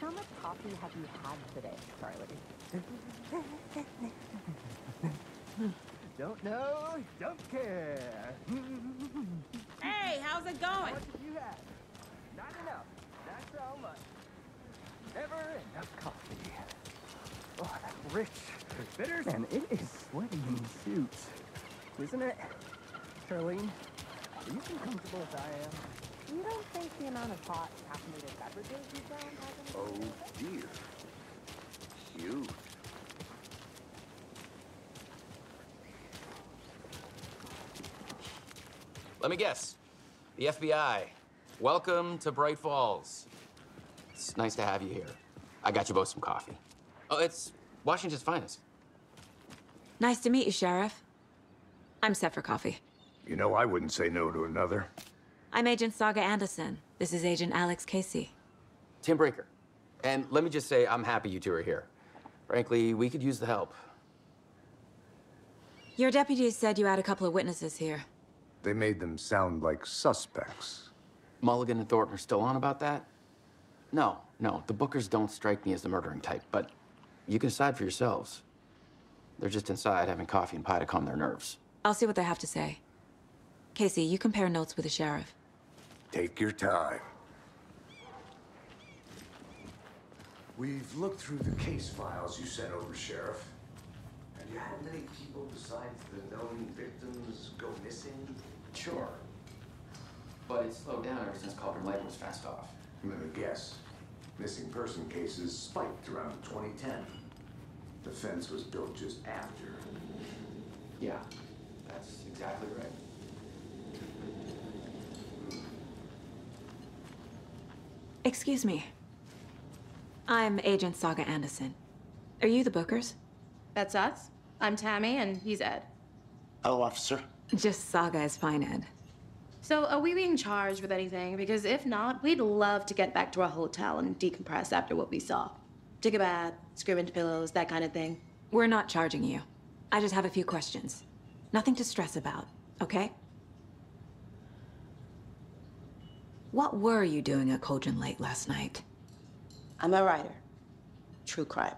How much coffee have you had today? Sorry, lady. Don't know, don't care. Hey, how's it going? How much have you had? Not enough. Not so much. Never enough coffee. Oh, that rich bitters. And it is sweaty in suits, isn't it? Charlene, are you so comfortable as I am? You don't think the amount of hot caffeinated beverages you found has anything to do with it? Oh, dear. Huge. Let me guess. The FBI. Welcome to Bright Falls. It's nice to have you here. I got you both some coffee. Oh, it's Washington's finest. Nice to meet you, Sheriff. I'm set for coffee. You know, I wouldn't say no to another. I'm Agent Saga Anderson. This is Agent Alex Casey. Tim Breaker. And let me just say, I'm happy you two are here. Frankly, we could use the help. Your deputies said you had a couple of witnesses here. They made them sound like suspects. Mulligan and Thornton are still on about that? No, the Bookers don't strike me as the murdering type, but you can decide for yourselves. They're just inside having coffee and pie to calm their nerves. I'll see what they have to say. Casey, you compare notes with the sheriff. Take your time. We've looked through the case files you sent over, Sheriff. Have you had many people besides the known victims go missing? Sure. But it's slowed down ever since Cauldron Lake was fenced off. I'm gonna guess. Missing person cases spiked around 2010. The fence was built just after. Yeah, that's exactly right. Excuse me. I'm Agent Saga Anderson. Are you the Bookers? That's us. I'm Tammy, and he's Ed. Hello, officer. Just Saga is fine, Ed. So are we being charged with anything? Because if not, we'd love to get back to our hotel and decompress after what we saw. Take a bath, scream into pillows, that kind of thing. We're not charging you. I just have a few questions. Nothing to stress about, okay? What were you doing at Cauldron Lake last night? I'm a writer. True crime.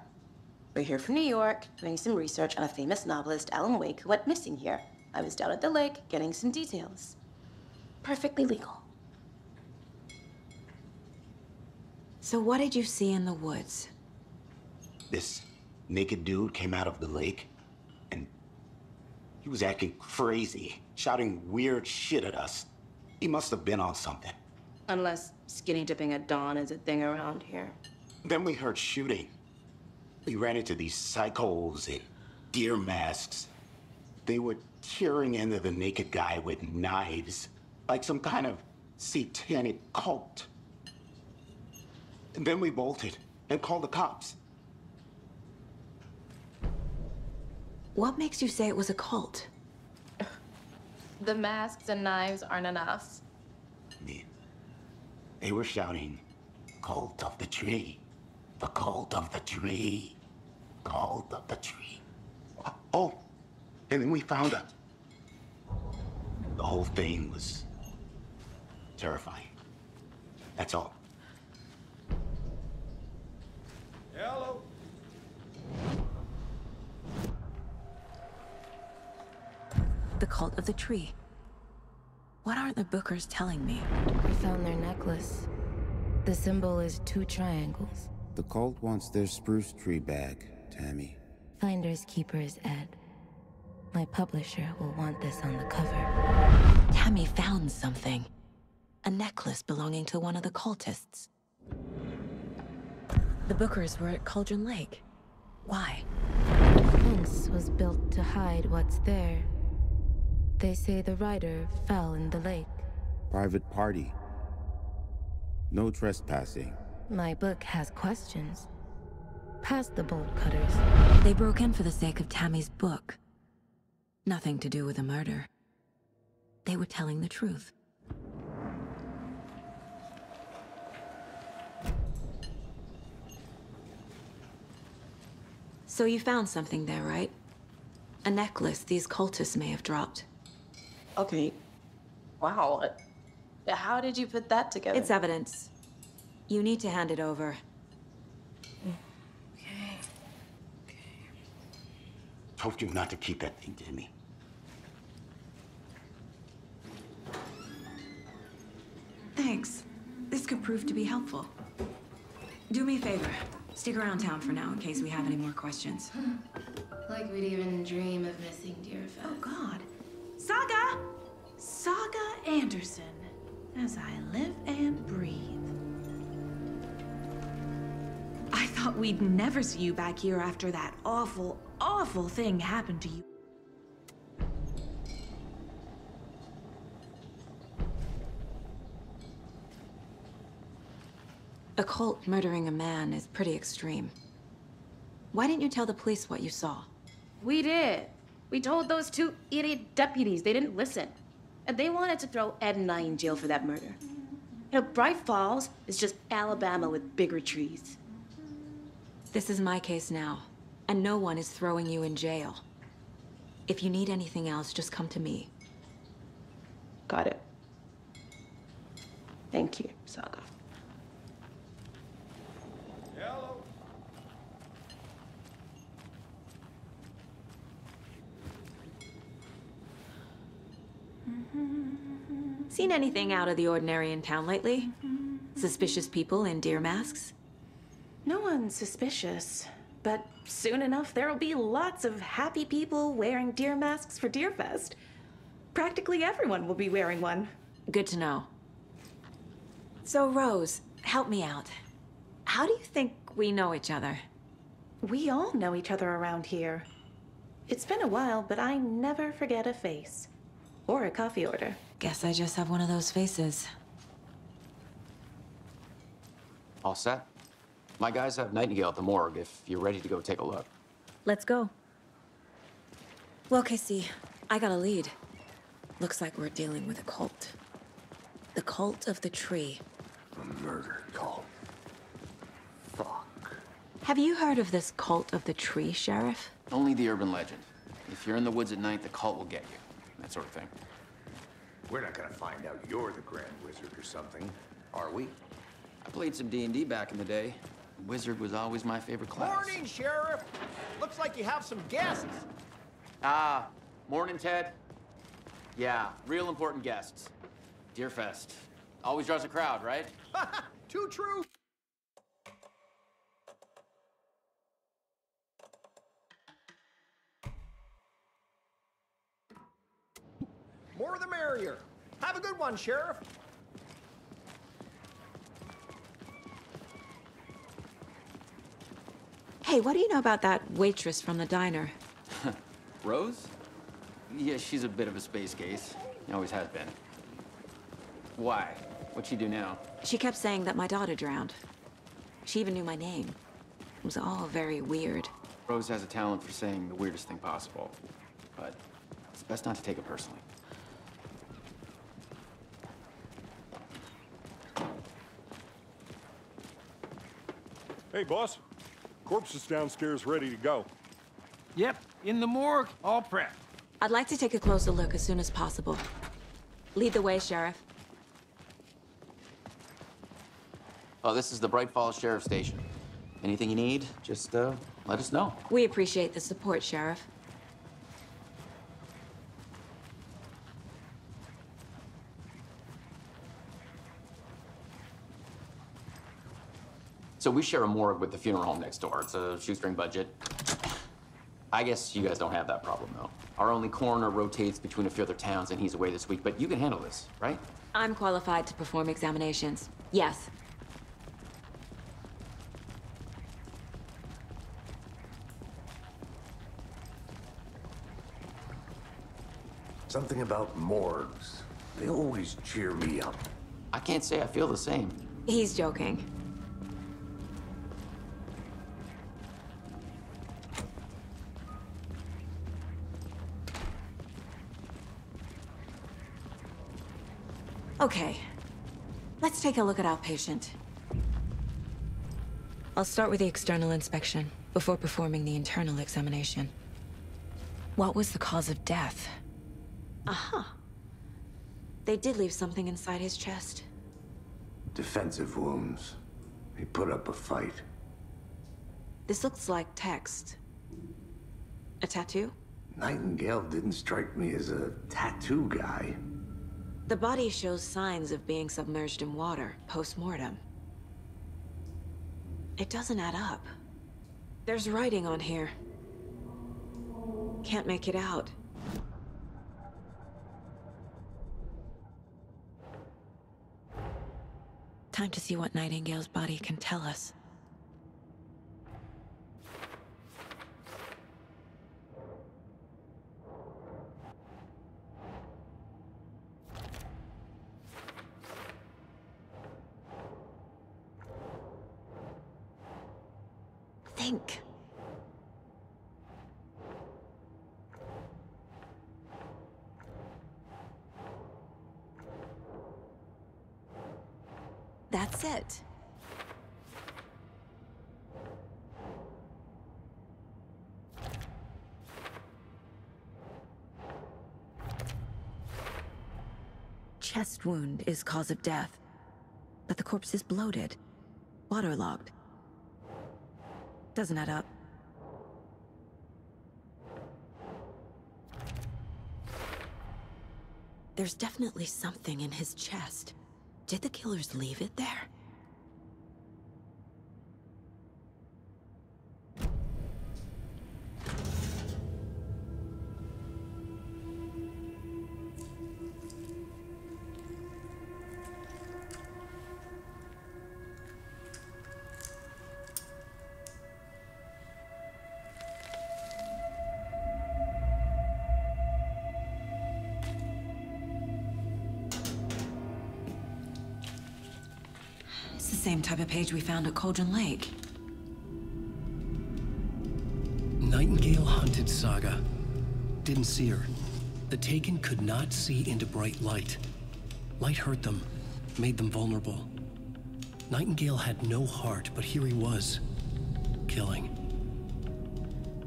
We're here from New York, doing some research on a famous novelist, Alan Wake, who went missing here. I was down at the lake, getting some details. Perfectly legal. So what did you see in the woods? This naked dude came out of the lake, and he was acting crazy, shouting weird shit at us. He must have been on something. Unless skinny dipping at dawn is a thing around here. Then we heard shooting. We ran into these psychos in deer masks. They were tearing into the naked guy with knives. Like some kind of satanic cult. And then we bolted and called the cops. What makes you say it was a cult? The masks and knives aren't enough. I mean, they were shouting, "Cult of the tree, the cult of the tree, cult of the tree." Oh, and then we found out. The whole thing was terrifying. That's all. Hello. The cult of the tree. What aren't the Bookers telling me? I found their necklace. The symbol is 2 triangles. The cult wants their spruce tree bag, Tammy. Finders keepers, Ed. My publisher will want this on the cover. Tammy found something. A necklace belonging to one of the cultists. The Bookers were at Cauldron Lake. Why? The fence was built to hide what's there. They say the rider fell in the lake. Private party. No trespassing. My book has questions. Past the bolt cutters. They broke in for the sake of Tammy's book. Nothing to do with the murder. They were telling the truth. So you found something there, right? A necklace these cultists may have dropped. Okay. Wow. How did you put that together? It's evidence. You need to hand it over. Told you not to keep that thing to me. Thanks. This could prove to be helpful. Do me a favor. Stick around town for now in case we have any more questions. Like we'd even dream of missing Deerfest. Oh, God. Saga! Saga Anderson. As I live and breathe. I thought we'd never see you back here after that awful, awful thing happened to you. A cult murdering a man is pretty extreme. Why didn't you tell the police what you saw? We did. We told those two idiot deputies. They didn't listen. And they wanted to throw Ed and I in jail for that murder. You know, Bright Falls is just Alabama with bigger trees. This is my case now, and no one is throwing you in jail. If you need anything else, just come to me. Got it. Thank you, Saga. Seen anything out of the ordinary in town lately? Suspicious people in deer masks? No one's suspicious, but soon enough there'll be lots of happy people wearing deer masks for Deerfest. Practically everyone will be wearing one. Good to know. So Rose, help me out. How do you think we know each other? We all know each other around here. It's been a while, but I never forget a face. Or a coffee order. Guess I just have one of those faces. All set? My guys have Nightingale at the morgue if you're ready to go take a look. Let's go. Well, Casey, I got a lead. Looks like we're dealing with a cult. The cult of the tree. A murder cult. Fuck. Have you heard of this cult of the tree, Sheriff? Only the urban legend. If you're in the woods at night, the cult will get you. That sort of thing. We're not gonna find out you're the Grand Wizard or something, are we? I played some D&D back in the day. Wizard was always my favorite class. Morning, Sheriff! Looks like you have some guests. Ah, morning, Ted. Yeah, real important guests. Deerfest. Always draws a crowd, right? Too true! More the merrier. Have a good one, Sheriff. Hey, what do you know about that waitress from the diner? Rose? Yeah, she's a bit of a space case. Always has been. Why? What'd she do now? She kept saying that my daughter drowned. She even knew my name. It was all very weird. Rose has a talent for saying the weirdest thing possible, but it's best not to take it personally. Hey, boss. Corpse is downstairs ready to go. Yep, in the morgue, all prepped. I'd like to take a closer look as soon as possible. Lead the way, Sheriff. Oh, this is the Bright Falls Sheriff's Station. Anything you need, just let us know. We appreciate the support, Sheriff. So we share a morgue with the funeral home next door. It's a shoestring budget. I guess you guys don't have that problem, though. Our only coroner rotates between a few other towns, and he's away this week, but you can handle this, right? I'm qualified to perform examinations. Yes. Something about morgues. They always cheer me up. I can't say I feel the same. He's joking. Okay, let's take a look at our patient. I'll start with the external inspection before performing the internal examination. What was the cause of death? Aha. They did leave something inside his chest. Defensive wounds. He put up a fight. This looks like text. A tattoo? Nightingale didn't strike me as a tattoo guy. The body shows signs of being submerged in water, post-mortem. It doesn't add up. There's writing on here. Can't make it out. Time to see what Nightingale's body can tell us. Think. That's it. Chest wound is cause of death, but the corpse is bloated, waterlogged. Doesn't add up. There's definitely something in his chest. Did the killers leave it there? Same type of page we found at Cauldron Lake. Nightingale hunted Saga. Didn't see her. The Taken could not see into bright light. Light hurt them, made them vulnerable. Nightingale had no heart, but here he was, killing.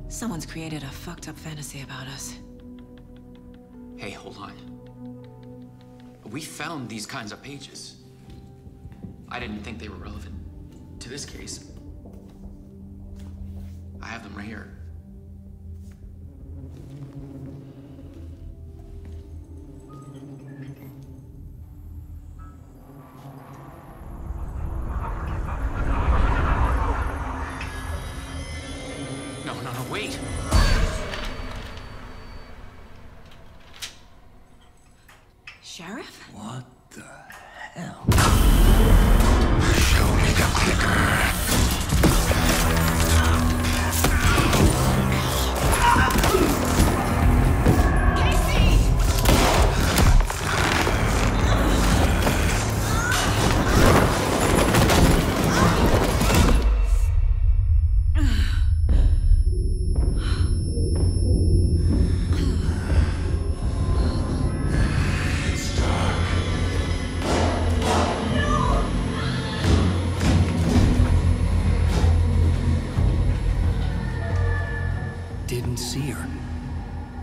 Someone's created a fucked up fantasy about us. Hey, hold on. We found these kinds of pages. I didn't think they were relevant to this case. I have them right here. No, wait! Sheriff? What the hell? Didn't see her.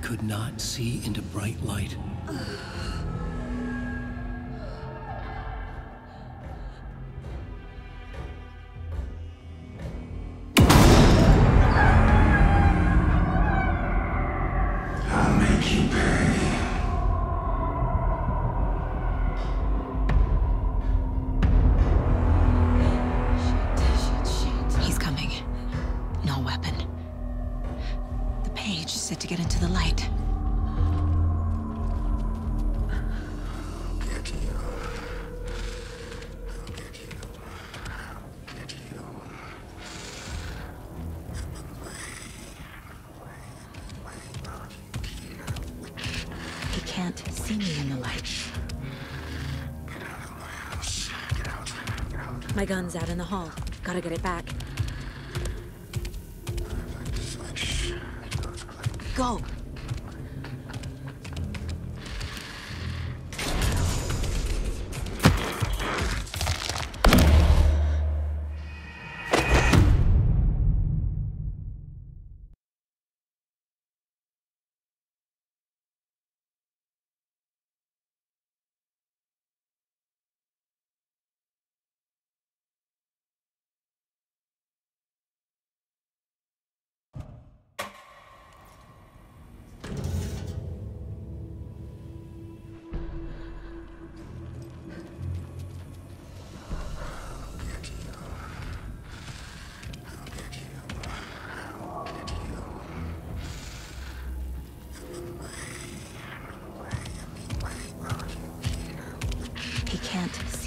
Could not see into bright light. I'll make you pay. He's coming. No weapon. Page said to get into the light. He can't see me in the light. Get out of my house. Get out. Get out. My gun's out in the hall. Gotta get it back. Go!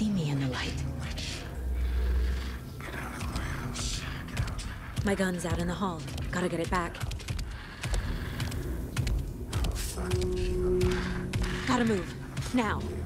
see me in the light. Get out of my house. Get out. My gun's out in the hall. Gotta get it back. Oh, fuck. Gotta move. Now.